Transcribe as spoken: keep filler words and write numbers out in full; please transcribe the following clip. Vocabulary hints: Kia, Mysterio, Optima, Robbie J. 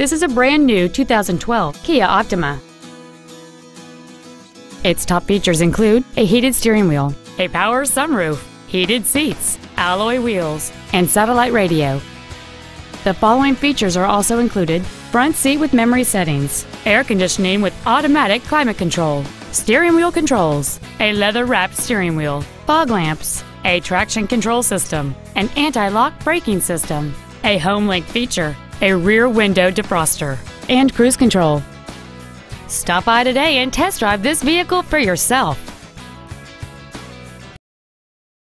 This is a brand new two thousand twelve Kia Optima. Its top features include a heated steering wheel, a power sunroof, heated seats, alloy wheels, and satellite radio. The following features are also included: front seat with memory settings, air conditioning with automatic climate control, steering wheel controls, a leather-wrapped steering wheel, fog lamps, a traction control system, an anti-lock braking system, a home link feature, a rear window defroster, and cruise control. Stop by today and test drive this vehicle for yourself.